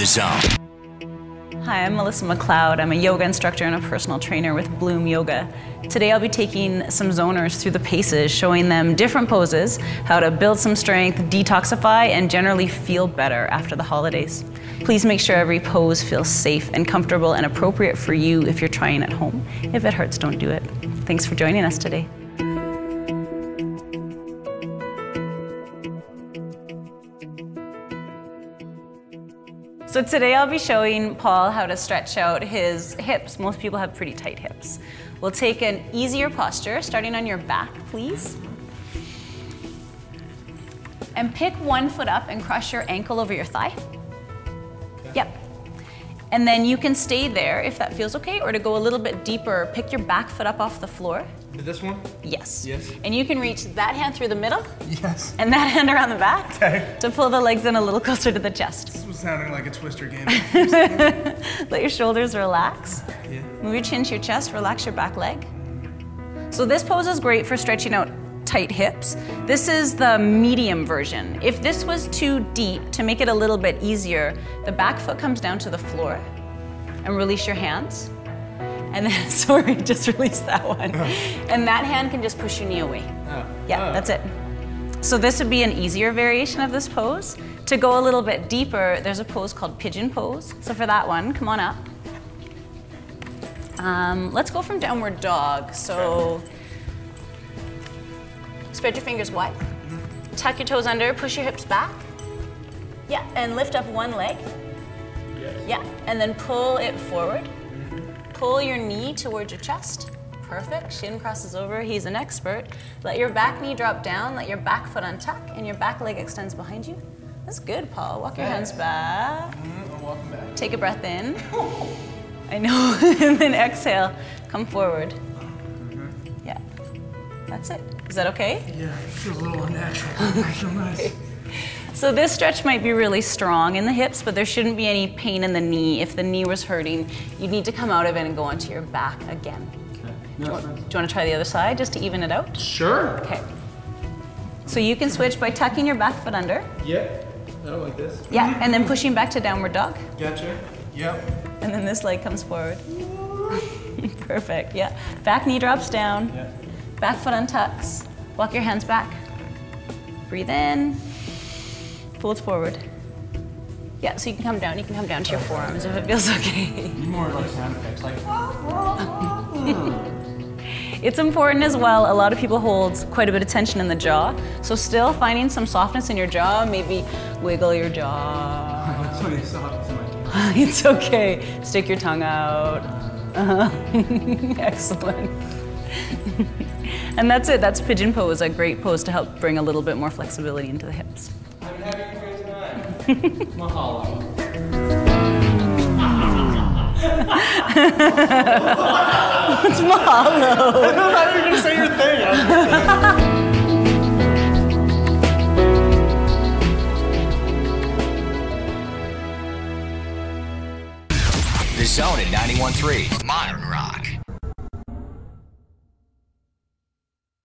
The Zone. Hi, I'm Melissa McLeod. I'm a yoga instructor and a personal trainer with Bloom Yoga. Today I'll be taking some zoners through the paces, showing them different poses, how to build some strength, detoxify, and generally feel better after the holidays. Please make sure every pose feels safe and comfortable and appropriate for you if you're trying at home. If it hurts, don't do it. Thanks for joining us today. So today I'll be showing Paul how to stretch out his hips. Most people have pretty tight hips. We'll take an easier posture, starting on your back, please. And pick one foot up and cross your ankle over your thigh. Yep. And then you can stay there if that feels okay, or to go a little bit deeper, pick your back foot up off the floor. Is this one? Yes. Yes. And you can reach that hand through the middle. Yes. And that hand around the back. Okay. To pull the legs in a little closer to the chest. This was sounding like a twister game. Let your shoulders relax. Yeah. Move your chin to your chest, relax your back leg. So this pose is great for stretching out tight hips. This is the medium version. If this was too deep, to make it a little bit easier, the back foot comes down to the floor and release your hands. And then, sorry, just release that one. And that hand can just push your knee away. Yeah, that's it. So this would be an easier variation of this pose. To go a little bit deeper, there's a pose called Pigeon Pose. So for that one, come on up. Let's go from Downward Dog. So spread your fingers wide. Tuck your toes under, push your hips back. Yeah, and lift up one leg. Yeah, and then pull it forward. Pull your knee towards your chest. Perfect, shin crosses over, he's an expert. Let your back knee drop down, let your back foot untuck, and your back leg extends behind you. That's good, Paul. Walk your hands back. I'm walking back. Take a breath in. I know, and then exhale. Come forward. Yeah, that's it. Is that okay? Yeah, it feels a little unnatural. So nice. So this stretch might be really strong in the hips, but there shouldn't be any pain in the knee. If the knee was hurting, you'd need to come out of it and go onto your back again. Okay. Do you want to try the other side just to even it out? Sure. Okay. So you can switch by tucking your back foot under. Yeah, I don't like this. Yeah, and then pushing back to Downward Dog. Gotcha, yep. And then this leg comes forward. Perfect, yeah. Back knee drops down. Yeah. Back foot untucks. Walk your hands back. Breathe in. Pull it forward. Yeah, so you can come down. You can come down to your forearms if it feels okay. More like sound effects, like. It's important as well. A lot of people hold quite a bit of tension in the jaw, so still finding some softness in your jaw. Maybe wiggle your jaw. That's really soft. It's okay. Stick your tongue out. Excellent. And that's it. That's Pigeon Pose, a great pose to help bring a little bit more flexibility into the hips. Mahalo. It's Mahalo. I don't know how you're going to say your thing. The Zone at 91.3 Modern Rock.